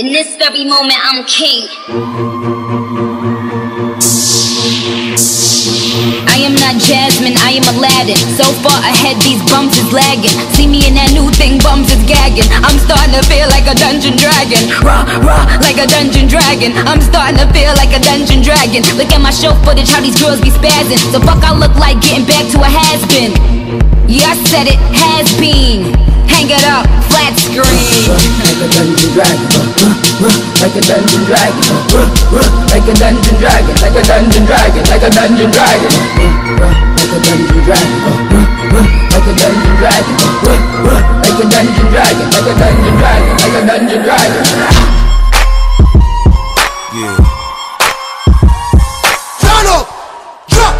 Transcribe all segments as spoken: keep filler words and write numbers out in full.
In this very moment, I'm king. I am not Jasmine, I am Aladdin. So far ahead, these bums is lagging. See me in that new thing, bums is gagging. I'm starting to feel like a dungeon dragon. Rah, rah, like a dungeon dragon. I'm starting to feel like a dungeon dragon. Look at my show footage, how these girls be spazzing. So fuck I look like getting back to a has-been. Yeah, I said it, has been. Hang it up, flat screen. Like a dungeon dragon, like a dungeon dragon, like a dungeon dragon, like a dungeon dragon, like a dungeon dragon, like a dungeon dragon, like a dungeon dragon, like a dungeon dragon, like a dungeon dragon, like a dungeon dragon. Yeah. Turn up, drop,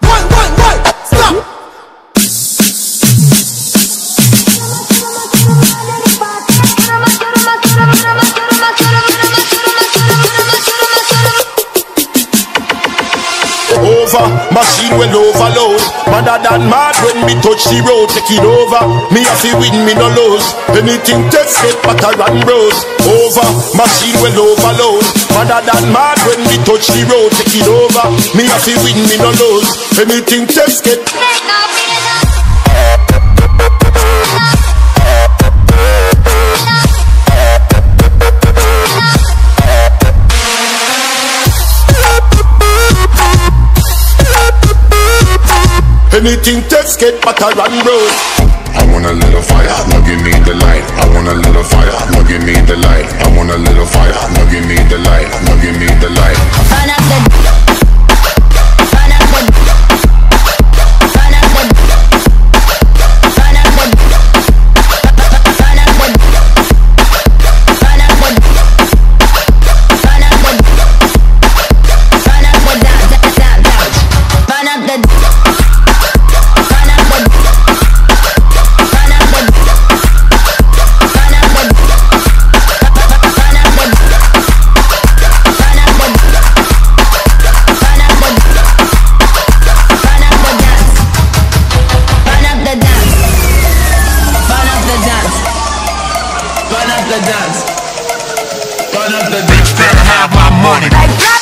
one, one, one, stop. Machine well overload. Madder than mad when me touch the road. Take it over, me have to win, me no lose. Anything takes it, butter and bros. Over, machine well overload. Madder than mad when me touch the road. Take it over, me have to win, me no lose. Anything takes it. Anything takes, get butter and bros. I want a little fire, now give me the light. I want a little fire, now give me the light. I want a little fire, now give me the light. Now give me the light. Burn up the burn up the burn up the burn up the burn up the burn up the burn up the burn up the burn up. Burn up the dance. Burn up the dance. Better have my money.